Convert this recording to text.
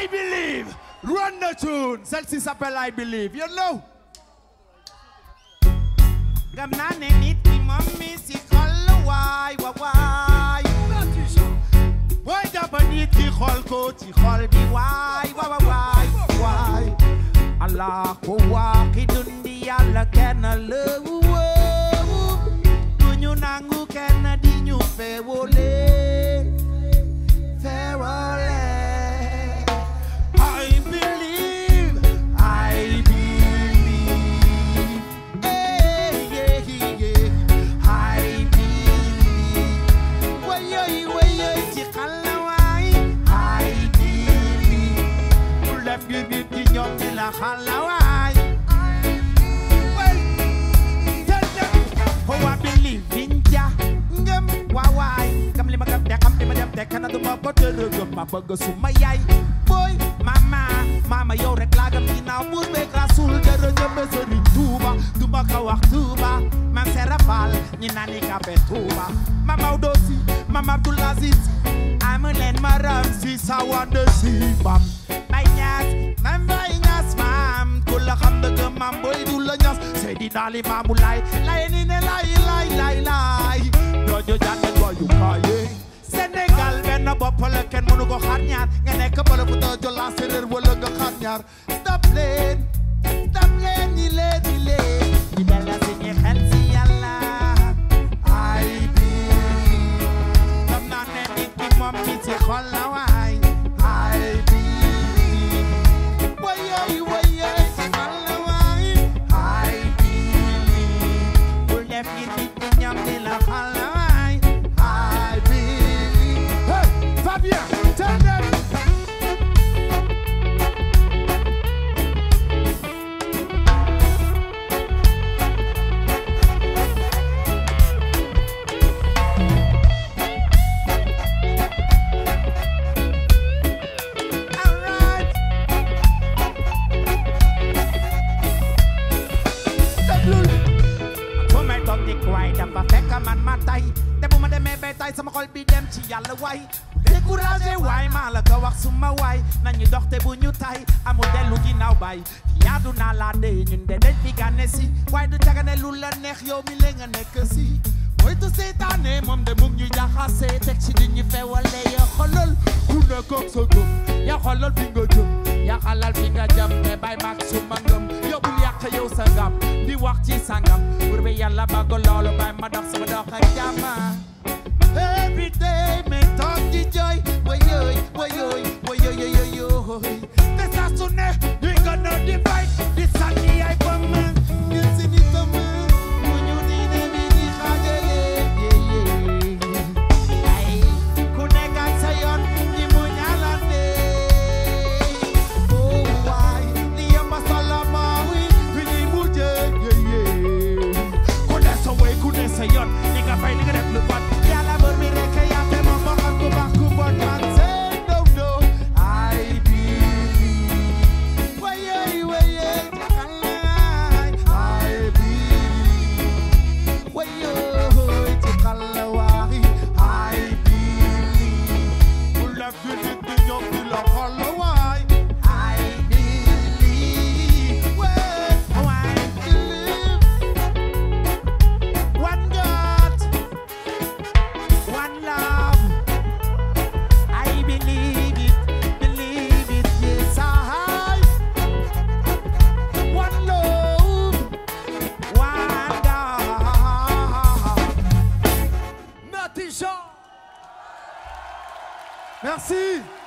I Believe. Run the tune. Celle-ci s'appelle I Believe. You know. Allah ko wa ki dunia la kena lewu dunyu nangu kena dinyu fewole fewole. I believe, I believe, I believe. Wayoy wayoy tikalawai, I believe. Ulap yudit yom tilakalawai. Oh, I believe in ya, ngem wawai. Kamli magam dek, kanadu maboteru gom mabogosumayai. Boy, mama yo rek lagam dinamur bek rasul derenya beseri tuba kawak tuba maserapal nyinani kape tuba mama udosi mama Abdulaziz amulen maram sisawan desi bam banyak nambayas mam kulakam degem mamboy dulanyas sedi dali mamulai laini ne lai lai lai lai dojo jangan boyu kaye Senegal benn bopp la kenn mënu ko xaar ñaar nga nekk bala bu ta jola séréer wala nga xaar ñaar stop leen ñi leen ñi leen di bala si ñi xel si yàlla ay bi xam naa ne nit ki moom mi ci xol la waay ay bi wayoy wayoy ci xol la waay ay bi bul def yi nit ñi ñam di la xal la waay ay bi Fabien, turn them. Alright. The blue. Come and talk the quiet. I'm a fake man, my tie. The woman that made me tie, some call be them. She all the way. Découragé waay maa la ko wax suma waay nañu doxte bu ñu tay amu dellu ginnaaw bay fi àdduna laa dee ñun de dañ fi gane si waaye du cagane lu la neex yow mi la nga nekk si moytu seytaane moom de mu ngi ñu jaxase teg ci di ñu fewale ya xolol ku ne koog sa gëm ya xolol fi nga jëm ya xalal fi nga jëm ne bay maag suma ngëm yow bul yàq yow sa ngam di wax ci sa ngam bur bi yàlla ba ko loolu bay ma dox sama dox ak jàmma Every day me talk di joy, woyoy, woyoy, woyoy, woyoy. This afternoon we gonna divide. This Sunday I come man, this in it come man. When you need me, me need you. Hey, kuneka sayon di munyalande. Oh why, niya masalamawi pili muje. Kunesa way, kunesa yon, niga pay niga rep lupan. Merci.